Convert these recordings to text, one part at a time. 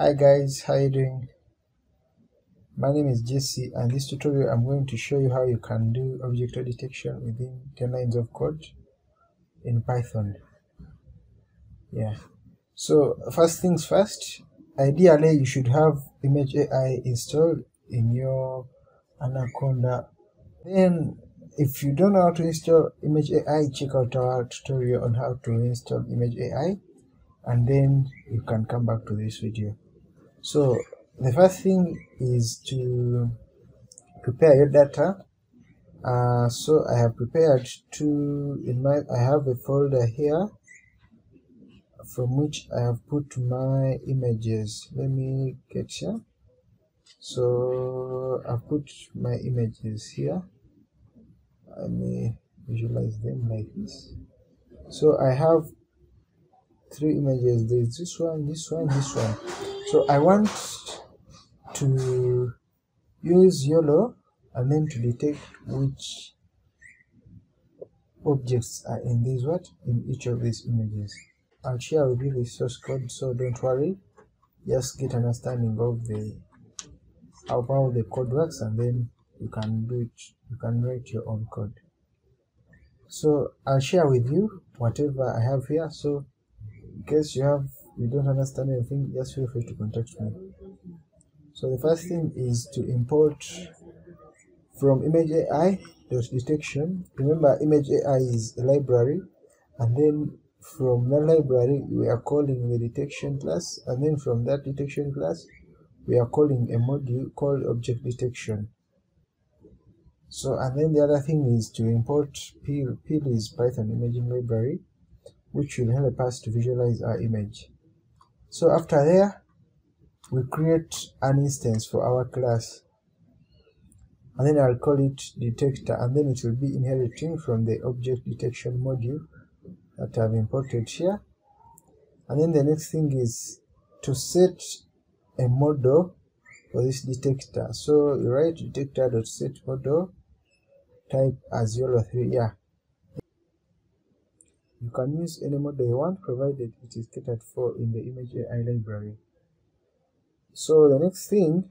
Hi guys, how you doing? My name is JC, and this tutorial I'm going to show you how you can do object detection within 10 lines of code in Python. Yeah, so first things first, ideally you should have Image AI installed in your Anaconda. Then if you don't know how to install Image AI, check out our tutorial on how to install Image AI, and then you can come back to this video. So the first thing is to prepare your data. So I have prepared I have a folder here from which I have put my images. Let me get here. So I've put my images here. Let me visualize them like this. So I have three images. There's this one, this one, this one. So I want to use YOLO and then to detect which objects are in these in each of these images. I'll share with you the source code, so don't worry. Just get an understanding of how the code works, and then you can do it. You can write your own code. So I'll share with you whatever I have here. So in case you don't understand anything, just feel free to contact me. So the first thing is to import from Image AI detection. Remember, Image AI is a library, and then from the library we are calling the detection class, and then from that detection class we are calling a module called object detection. So, and then the other thing is to import PIL. PIL is Python Imaging Library, which will help us to visualize our image. So after there, we create an instance for our class, and then I'll call it detector, and then it will be inheriting from the object detection module that I've imported here. And then the next thing is to set a model for this detector. So you write detector.setModel, type as YOLO3. Yeah, you can use any model you want, provided it is catered for in the Image AI library. So the next thing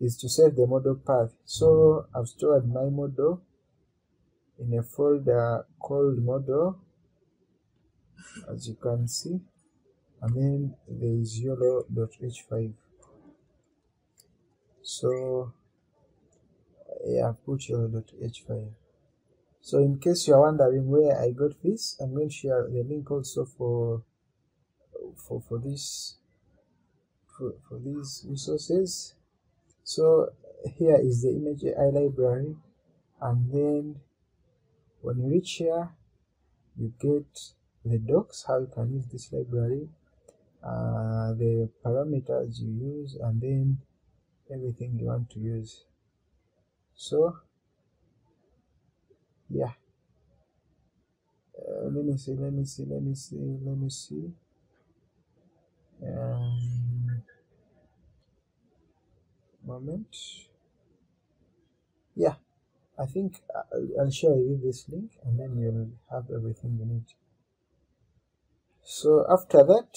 is to set the model path. So I've stored my model in a folder called model, as you can see, and then there is YOLO.h5. So yeah, I've put YOLO.h5. So in case you are wondering where I got this, I'm going to share the link also for these resources. So here is the Image AI library, and then when you reach here, you get the docs, how you can use this library, the parameters you use, and then everything you want to use. So yeah, let me see. Moment. Yeah, I think I'll share with you this link, and then you'll have everything you need. So after that,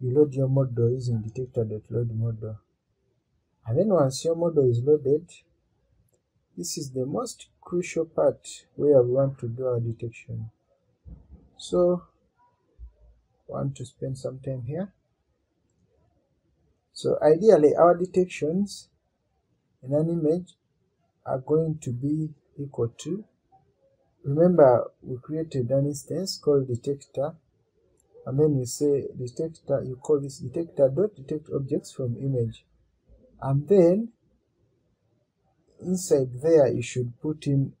you load your model using detector.loadModel, and then once your model is loaded, this is the most crucial part where we want to do our detection. So I want to spend some time here. So ideally our detections in an image are going to be equal to, remember we created an instance called detector, and then we say detector, you call this detector dot detect objects from image, and then inside there you should put in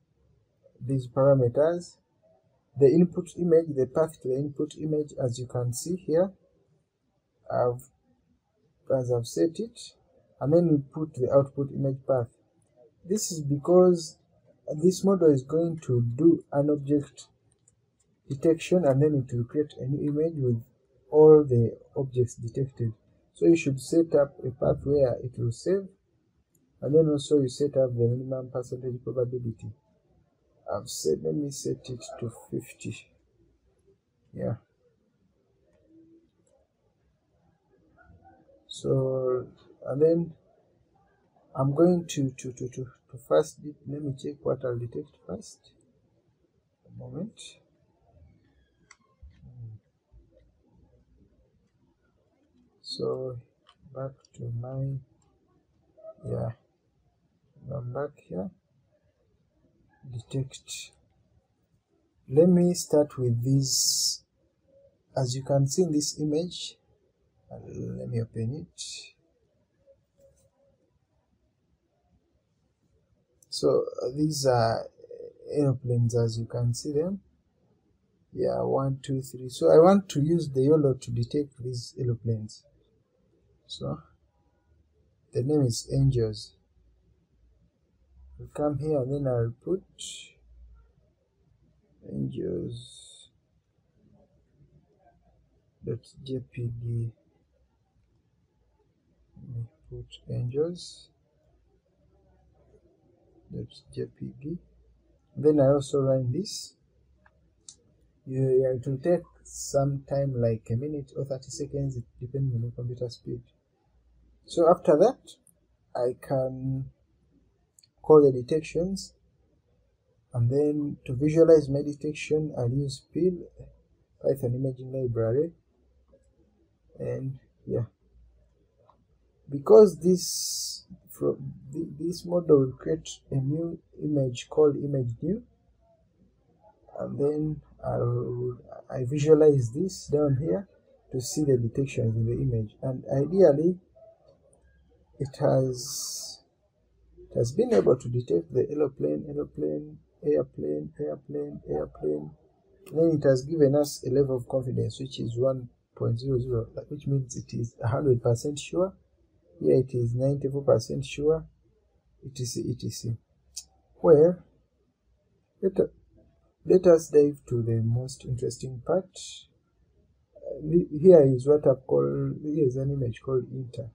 these parameters: the input image, the path to the input image, as you can see here as I've set it, and then we put the output image path. This is because this model is going to do an object detection, and then it will create a new image with all the objects detected. So you should set up a path where it will save, and then also you set up the minimum percentage probability. I've said, let me set it to 50. Yeah. So and then I'm going to first, let me check what I'll detect first. A moment. So back to my, yeah, I'm back here. Detect. Let me start with this. As you can see in this image, let me open it. So these are airplanes, as you can see them. Yeah, 1, 2, 3. So I want to use the YOLO to detect these airplanes. So the name is Angels. We'll come here and then I'll put angels.jpg. Put angels.jpg. Then I also run this. Yeah, it will take some time, like a minute or 30 seconds, it depends on the computer speed. So after that, I can call the detections, and then to visualize my detection, I'll use PIL, Python Imaging Library, and yeah. Because this model will create a new image called image new, and then I visualize this down here to see the detections in the image. And ideally, it has been able to detect the airplane. Then it has given us a level of confidence, which is 1.00, which means it is 100% sure. Here it is 94% sure. Etc. Well, let us dive to the most interesting part. Here is what I've called, here is an image called Inter.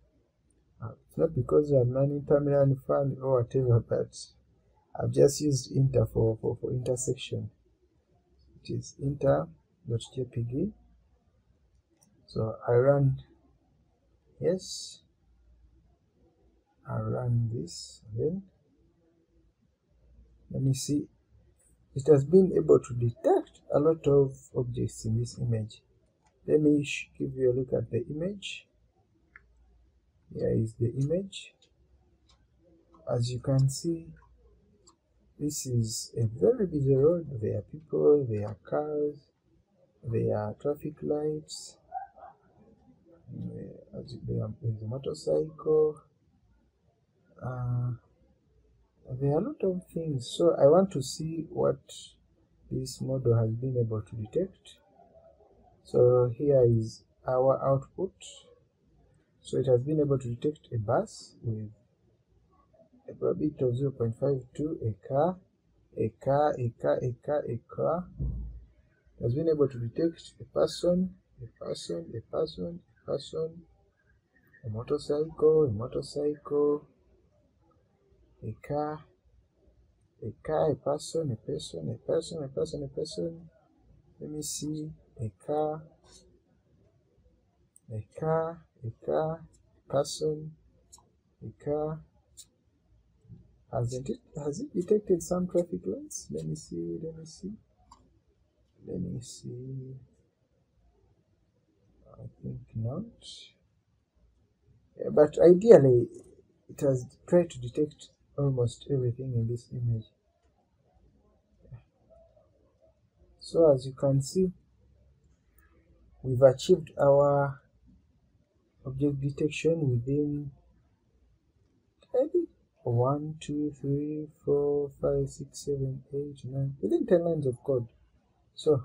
It's not because I'm an Inter Milan fan or whatever, but I've just used Inter for intersection. It is Inter.jpg. So I run, yes, I run this, then let me see. It has been able to detect a lot of objects in this image. Let me give you a look at the image. Here is the image. As you can see, this is a very busy road. There are people, there are cars, there are traffic lights, there's a motorcycle, there are a lot of things. So I want to see what this model has been able to detect. So here is our output. So it has been able to detect a bus with a probability of 0.52, a car. It has been able to detect a person, a motorcycle, a car, a person. Let me see. A car, person, a car. Has it detected some traffic lights? Let me see. I think not. Yeah, but ideally, it has tried to detect almost everything in this image. So as you can see, we've achieved our object detection within, I think, 1, 2, 3, 4, 5, 6, 7, 8, 9, within 10 lines of code. So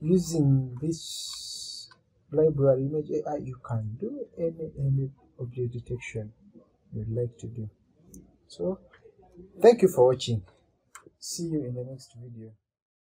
using this library Image AI, you can do any object detection you'd like to do. So thank you for watching. See you in the next video.